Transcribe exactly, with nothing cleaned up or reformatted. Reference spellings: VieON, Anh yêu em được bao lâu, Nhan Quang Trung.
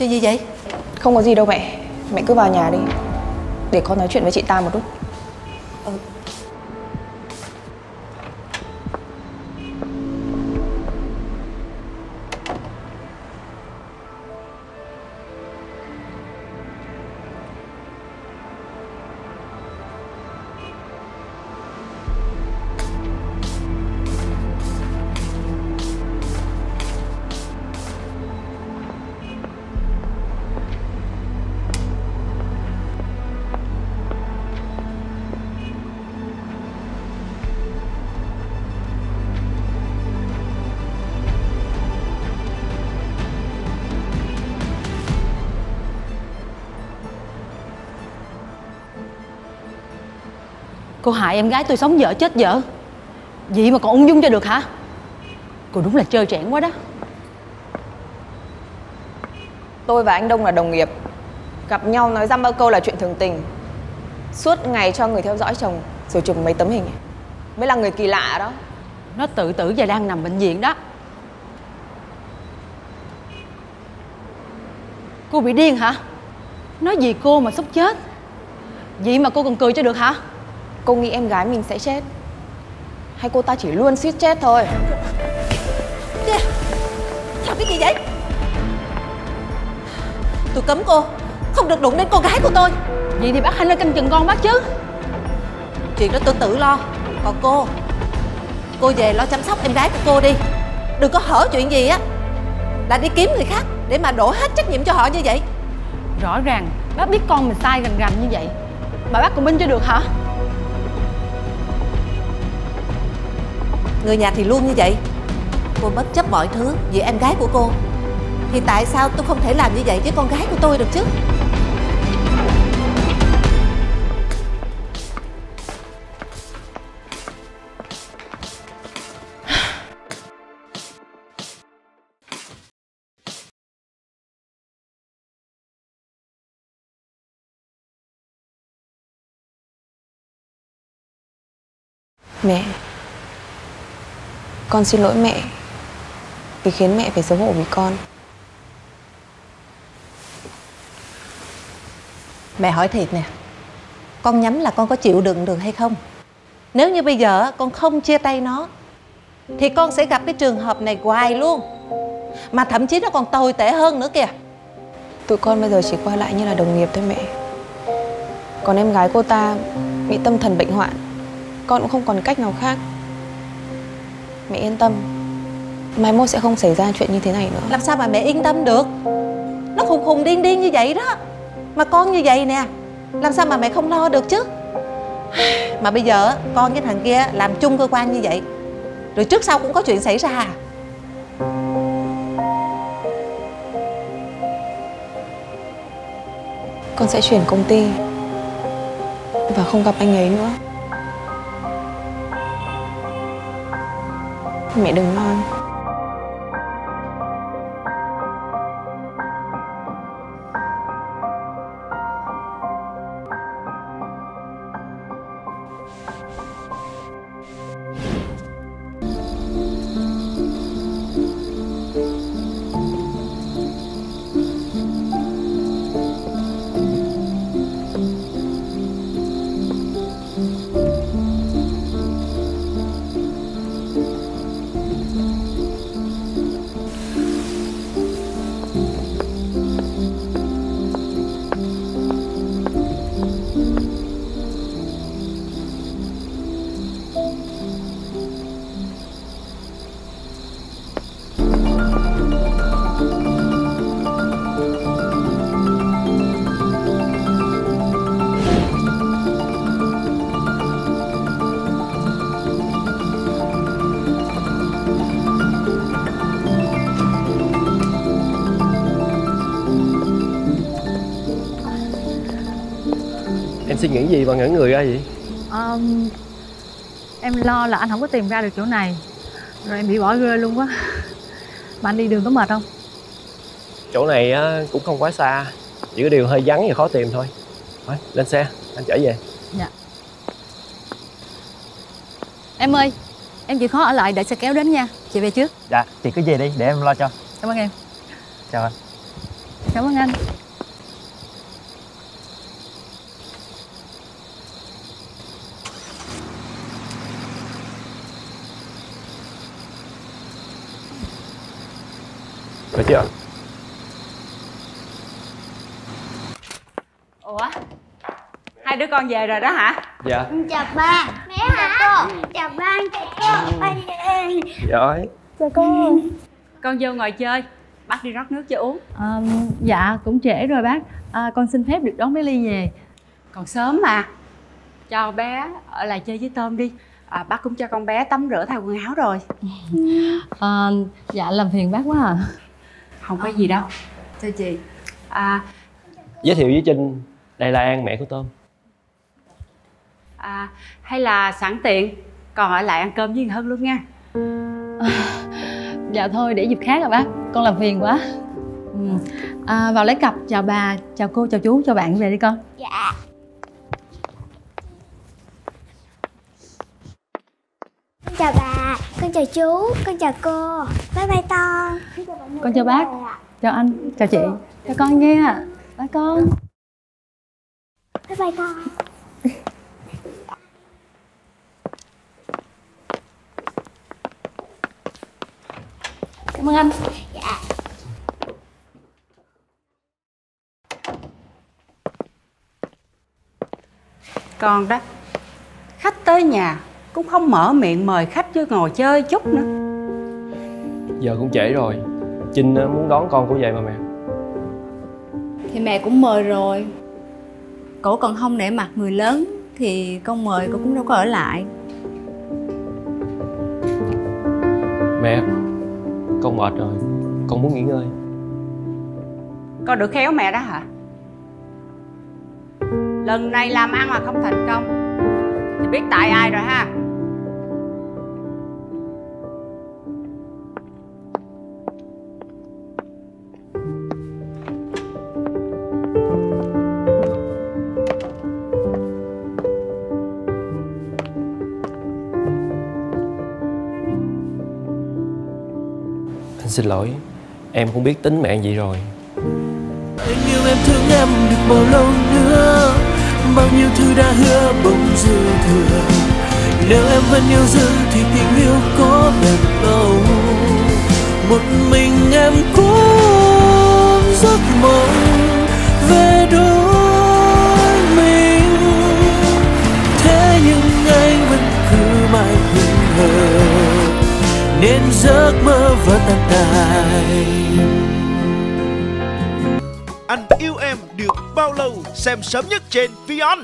Chuyện gì vậy? Không có gì đâu mẹ. Mẹ cứ vào nhà đi, để con nói chuyện với chị ta một lúc. Ừ. Cô hại em gái tôi sống vợ chết vợ, vậy mà còn ung dung cho được hả? Cô đúng là trơ trẽn quá đó. Tôi và anh Đông là đồng nghiệp, gặp nhau nói dăm ba câu là chuyện thường tình. Suốt ngày cho người theo dõi chồng, rồi chụp mấy tấm hình. Mới là người kỳ lạ đó. Nó tự tử và đang nằm bệnh viện đó. Cô bị điên hả? Nói gì cô mà sốc chết, vậy mà cô còn cười cho được hả? Cô nghĩ em gái mình sẽ chết, hay cô ta chỉ luôn suýt chết thôi? Làm cái gì vậy? Tôi cấm cô không được đụng đến cô gái của tôi. Vậy thì bác hãy lên canh chừng con bác chứ. Chuyện đó tôi tự lo. Còn cô, cô về lo chăm sóc em gái của cô đi. Đừng có hở chuyện gì á là đi kiếm người khác để mà đổ hết trách nhiệm cho họ như vậy. Rõ ràng bác biết con mình sai rành rành như vậy mà bác cũng binh cho được hả? Người nhà thì luôn như vậy. Cô bất chấp mọi thứ vì em gái của cô, thì tại sao tôi không thể làm như vậy với con gái của tôi được chứ? Mẹ, con xin lỗi mẹ vì khiến mẹ phải xấu hổ vì con. Mẹ hỏi thiệt nè, con nhắm là con có chịu đựng được hay không? Nếu như bây giờ con không chia tay nó thì con sẽ gặp cái trường hợp này hoài luôn. Mà thậm chí nó còn tồi tệ hơn nữa kìa. Tụi con bây giờ chỉ quay lại như là đồng nghiệp thôi mẹ. Còn em gái cô ta bị tâm thần bệnh hoạn, con cũng không còn cách nào khác. Mẹ yên tâm, mai mốt sẽ không xảy ra chuyện như thế này nữa. Làm sao mà mẹ yên tâm được? Nó khùng khùng điên điên như vậy đó, mà con như vậy nè, làm sao mà mẹ không lo được chứ? Mà bây giờ con với thằng kia làm chung cơ quan như vậy, rồi trước sau cũng có chuyện xảy ra. Con sẽ chuyển công ty và không gặp anh ấy nữa. Mẹ đừng lo. Suy nghĩ gì mà ngẩn người ra vậy? Um, em lo là anh không có tìm ra được chỗ này, rồi em bị bỏ rơi luôn quá. Mà anh đi đường có mệt không? Chỗ này cũng không quá xa, chỉ có điều hơi vắng và khó tìm thôi. Thôi, lên xe, anh chở về. Dạ. Em ơi, em chịu khó ở lại đợi xe kéo đến nha. Chị về trước. Dạ, chị cứ về đi để em lo cho. Cảm ơn em. Chào anh. Cảm ơn anh. Được chưa? Ủa? Hai đứa con về rồi đó hả? Dạ. Chào ba. Mẹ hả? Chào cô. Chào ba, chào cô. Ba đi. Giỏi. Chào cô. Con vô ngồi chơi. Bác đi rót nước cho uống. À, dạ cũng trễ rồi bác. À, con xin phép được đón bé Ly về. Còn sớm mà. Cho bé ở lại chơi với Tôm đi. À, bác cũng cho con bé tắm rửa thay quần áo rồi. À, dạ làm phiền bác quá à. Không có gì đâu. Thưa chị. À, giới thiệu với Trinh, đây là An, mẹ của Tôm. À, hay là sẵn tiện còn ở lại ăn cơm với Hân luôn nha. À, dạ thôi để dịp khác rồi bác. Con làm phiền quá. Ừ. À, vào lấy cặp. Chào bà, chào cô, chào chú, chào bạn về đi con. Dạ. Con chào bà, con chào chú, con chào cô. Bye bye Tôm. Con chào bác, chào anh, chào chị. Chào con nghe. Bye con. Bye bye con. Cảm ơn anh. Dạ. Con đó, khách tới nhà cũng không mở miệng mời khách chứ ngồi chơi chút nữa. Giờ cũng trễ rồi. Trinh muốn đón con của vậy mà mẹ. Thì mẹ cũng mời rồi. Cổ còn không nể mặt người lớn thì con mời cổ cũng đâu có ở lại. Mẹ, con mệt rồi, con muốn nghỉ ngơi. Con được khéo mẹ đó hả? Lần này làm ăn mà không thành công thì biết tại ai rồi ha. Xin lỗi, em cũng biết tính mẹ vậy rồi. Anh yêu em, thương em được bao lâu nữa? Bao nhiêu thứ đã hứa bỗng dư thừa. Nếu em vẫn yêu dư thì tình yêu có đẹp đâu. Một mình em cũng giấc mộng về đôi mình. Thế nhưng anh vẫn cứ mãi hững hờ nên giấc mơ vỡ tan tành. Anh yêu em được bao lâu xem sớm nhất trên VieON.